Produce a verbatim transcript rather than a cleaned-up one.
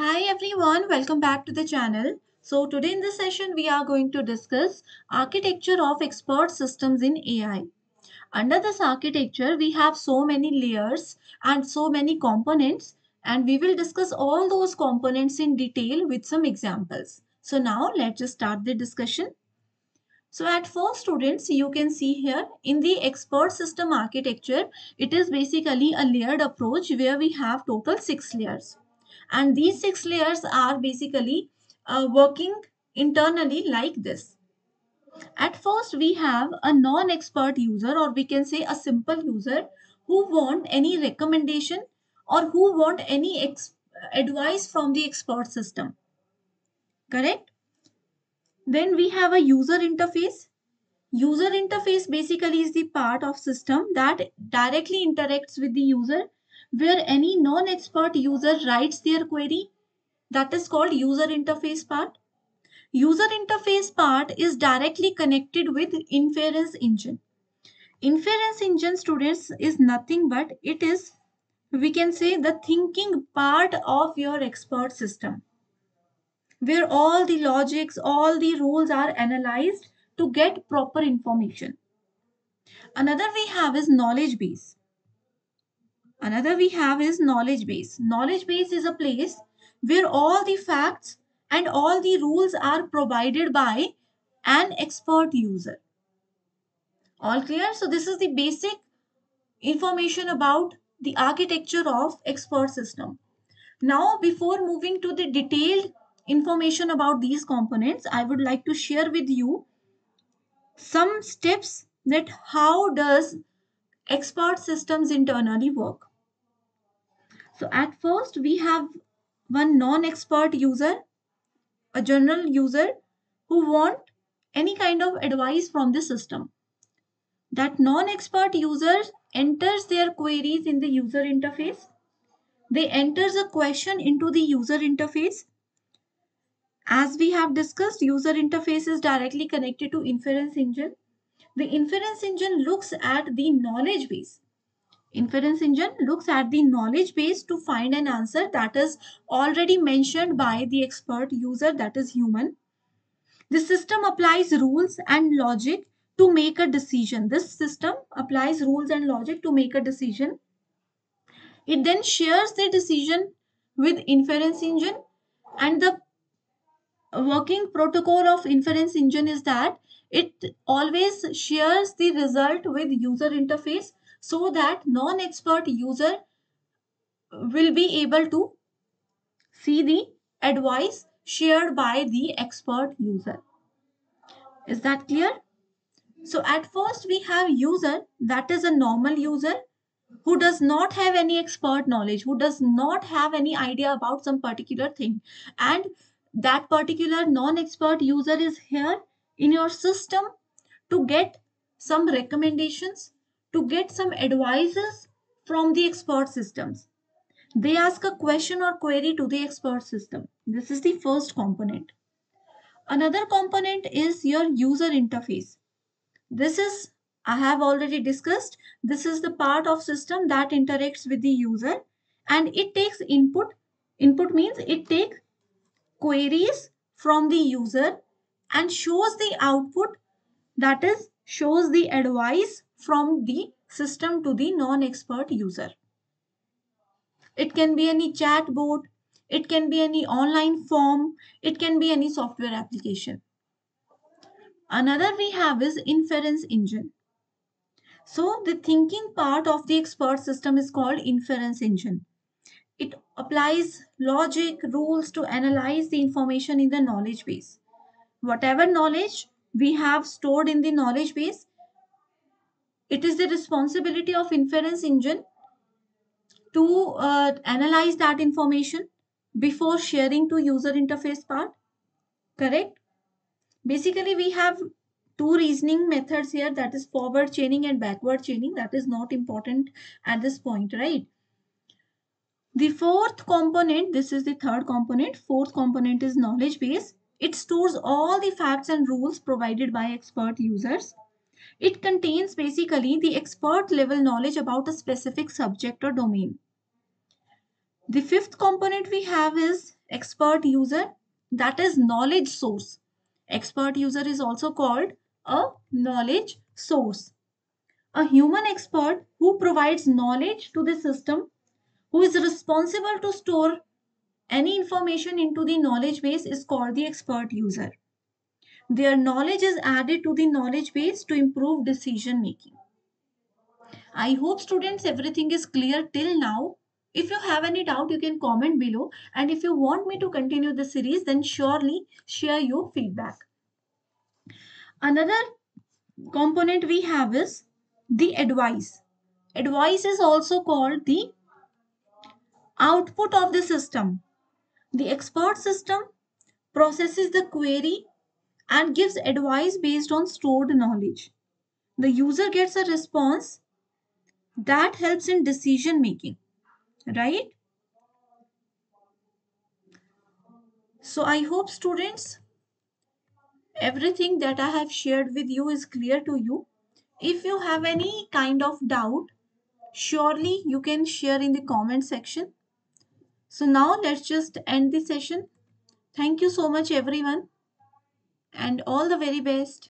Hi everyone, welcome back to the channel. So today in this session we are going to discuss architecture of expert systems in A I. Under this architecture we have so many layers and so many components, and we will discuss all those components in detail with some examples. So now let's just start the discussion. So at first, students, you can see here in the expert system architecture, it is basically a layered approach where we have total six layers. And these six layers are basically uh, working internally like this. At first, we have a non-expert user, or we can say a simple user, who want any recommendation or who want any ex advice from the expert system. Correct? Then we have a user interface. User interface basically is the part of system that directly interacts with the user, where any non-expert user writes their query. That is called user interface part. User interface part is directly connected with inference engine. Inference engine, students, is nothing but it is, we can say, the thinking part of your expert system, where all the logics, all the rules are analyzed to get proper information. Another we have is knowledge base. Another we have is knowledge base. Knowledge base is a place where all the facts and all the rules are provided by an expert user. All clear? So this is the basic information about the architecture of expert system. Now, before moving to the detailed information about these components, I would like to share with you some steps that how does expert systems internally work. So at first we have one non-expert user, a general user who want any kind of advice from the system. That non-expert user enters their queries in the user interface. They enters a question into the user interface. As we have discussed, user interface is directly connected to inference engine. The inference engine looks at the knowledge base. Inference engine looks at the knowledge base to find an answer that is already mentioned by the expert user, that is human. The system applies rules and logic to make a decision. This system applies rules and logic to make a decision. It then shares the decision with inference engine, and the working protocol of inference engine is that it always shares the result with user interface so that non-expert user will be able to see the advice shared by the expert user. Is that clear? So at first we have user, that is a normal user who does not have any expert knowledge, who does not have any idea about some particular thing, and that particular non-expert user is here in your system to get some recommendations, to get some advices from the expert systems. They ask a question or query to the expert system. This is the first component. Another component is your user interface. This is, I have already discussed, this is the part of system that interacts with the user, and it takes input. Input means it takes queries from the user and shows the output, that is shows the advice from the system to the non-expert user. It can be any chatbot, it can be any online form, it can be any software application. Another we have is inference engine. So the thinking part of the expert system is called inference engine. It applies logic, rules to analyze the information in the knowledge base. Whatever knowledge we have stored in the knowledge base, it is the responsibility of inference engine to uh, analyze that information before sharing to user interface part. Correct? Basically, we have two reasoning methods here, that is forward chaining and backward chaining. That is not important at this point, right? The fourth component, this is the third component. Fourth component is knowledge base. It stores all the facts and rules provided by expert users. It contains basically the expert level knowledge about a specific subject or domain. The fifth component we have is expert user, that is knowledge source. Expert user is also called a knowledge source. A human expert who provides knowledge to the system, who is responsible to store any information into the knowledge base, is called the expert user. Their knowledge is added to the knowledge base to improve decision making. I hope students everything is clear till now. If you have any doubt, you can comment below, and if you want me to continue the series, then surely share your feedback. Another component we have is the advice. Advice is also called the output of the system. The expert system processes the query and gives advice based on stored knowledge. The user gets a response that helps in decision making, right? So I hope students, everything that I have shared with you is clear to you. If you have any kind of doubt, surely you can share in the comment section. So now let's just end the session. Thank you so much everyone, and all the very best.